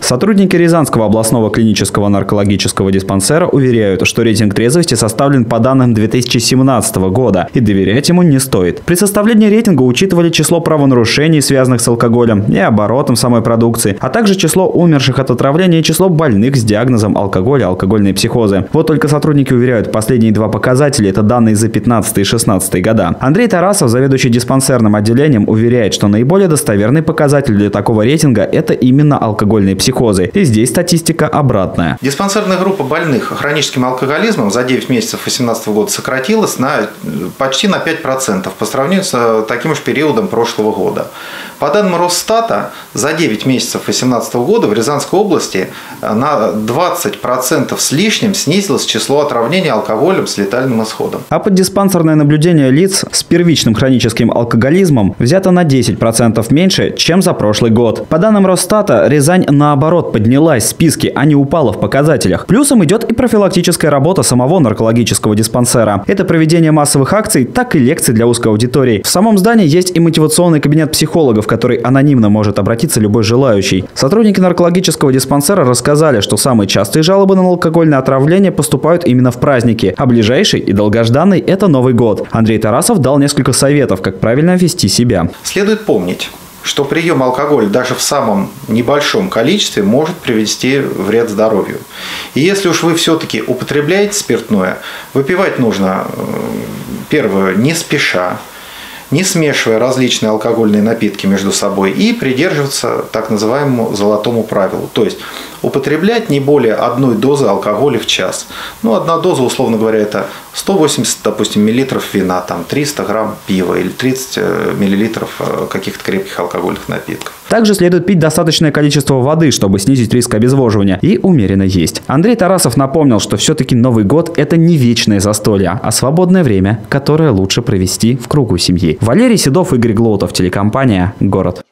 Сотрудники Рязанского областного клинического наркологического диспансера уверяют, что рейтинг трезвости составлен по данным 2017 года и доверять ему не стоит. При составлении рейтинга учитывали число правонарушений, связанных с алкоголем и оборотом самой продукции, а также число умерших от отравления и число больных с диагнозом алкоголя, алкогольные психозы. Вот только сотрудники уверяют, последние два показателя – это данные за 2015 и 2016 года. Андрей Тарасов, заведующий диспансерным отделением, уверяет, что наиболее достоверный показатель для такого рейтинга – это именно алкогольные психозы. И здесь статистика обратная. Диспансерная группа больных хроническим алкоголизмом за 9 месяцев 2018 года сократилась почти на 5% по сравнению с таким же периодом прошлого года. По данным Росстата, за 9 месяцев 2018 года в Рязанской области на 20% с лишним снизилось число отравлений алкоголем с летальным исходом. А под диспансерное наблюдение лиц с первичным хроническим алкоголизмом взято на 10% меньше, чем за прошлый год. По данным Росстата, Рязань наоборот поднялась в списке, а не упала в показателях. Плюсом идет и профилактическая работа самого наркологического диспансера. Это проведение массовых акций, так и лекций для узкой аудитории. В самом здании есть и мотивационный кабинет психологов, в который анонимно может обратиться любой желающий. Сотрудники наркологического диспансера рассказали, что самые частые жалобы на алкогольное отравление поступают именно в праздники, а ближайший и долгожданный – это Новый год. Андрей Тарасов дал несколько советов, как правильно вести себя. Следует помнить, что прием алкоголя даже в самом небольшом количестве может привести вред здоровью. И если уж вы все-таки употребляете спиртное, выпивать нужно, первое, не спеша, не смешивая различные алкогольные напитки между собой, и придерживаться так называемому золотому правилу. То есть употреблять не более одной дозы алкоголя в час. Ну, одна доза, условно говоря, это 180, допустим, миллилитров вина, там 300 грамм пива или 30 миллилитров каких-то крепких алкогольных напитков. Также следует пить достаточное количество воды, чтобы снизить риск обезвоживания, и умеренно есть. Андрей Тарасов напомнил, что все-таки Новый год – это не вечное застолье, а свободное время, которое лучше провести в кругу семьи. Валерий Седов, Игорь Глотов, телекомпания «Город».